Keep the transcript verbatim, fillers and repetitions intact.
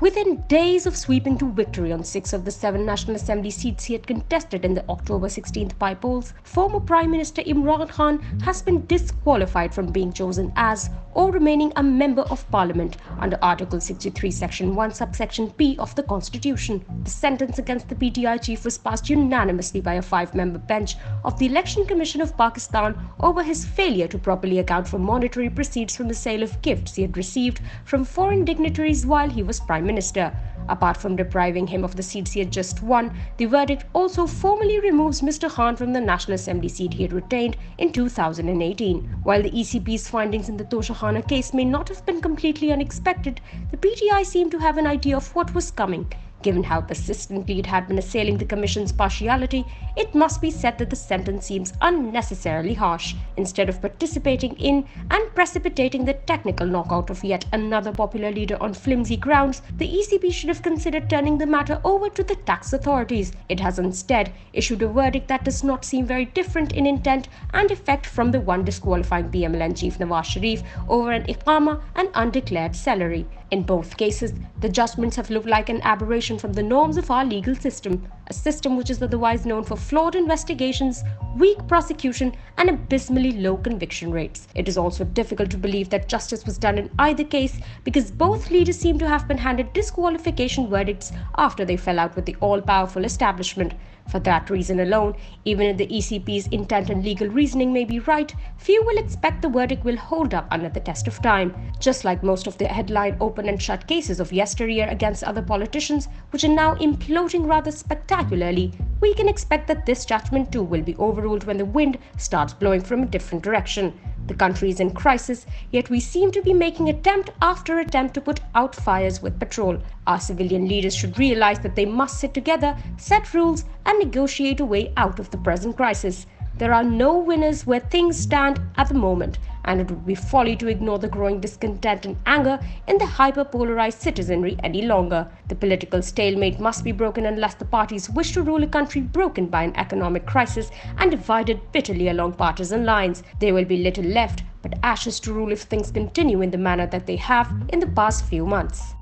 Within days of sweeping to victory on six of the seven National Assembly seats he had contested in the October sixteenth by-polls, former Prime Minister Imran Khan has been disqualified from being chosen as or remaining a Member of Parliament under Article sixty-three, Section one, Subsection P of the Constitution. The sentence against the P T I chief was passed unanimously by a five-member bench of the Election Commission of Pakistan over his failure to properly account for monetary proceeds from the sale of gifts he had received from foreign dignitaries while he was Prime Minister. Apart from depriving him of the seats he had just won, the verdict also formally removes Mister Khan from the National Assembly seat he had retained in two thousand eighteen. While the E C B's findings in the Toshakhana case may not have been completely unexpected, the P T I seemed to have an idea of what was coming. Given how persistently it had been assailing the Commission's partiality, it must be said that the sentence seems unnecessarily harsh. Instead of participating in and precipitating the technical knockout of yet another popular leader on flimsy grounds, the E C B should have considered turning the matter over to the tax authorities. It has instead issued a verdict that does not seem very different in intent and effect from the one disqualifying P M L N chief Nawaz Sharif over an Iqama and undeclared salary. In both cases, the judgments have looked like an aberration from the norms of our legal system, a system which is otherwise known for flawed investigations, weak prosecution, and abysmally low conviction rates. It is also difficult to believe that justice was done in either case, because both leaders seem to have been handed disqualification verdicts after they fell out with the all-powerful establishment. For that reason alone, even if the E C B's intent and legal reasoning may be right, few will expect the verdict will hold up under the test of time. Just like most of the headline open and shut cases of yesteryear against other politicians, which are now imploding rather spectacularly, we can expect that this judgment too will be overruled when the wind starts blowing from a different direction. The country is in crisis, yet we seem to be making attempt after attempt to put out fires with petrol. Our civilian leaders should realize that they must sit together, set rules, and negotiate a way out of the present crisis. There are no winners where things stand at the moment, and it would be folly to ignore the growing discontent and anger in the hyper-polarized citizenry any longer. The political stalemate must be broken unless the parties wish to rule a country broken by an economic crisis and divided bitterly along partisan lines. There will be little left but ashes to rule if things continue in the manner that they have in the past few months.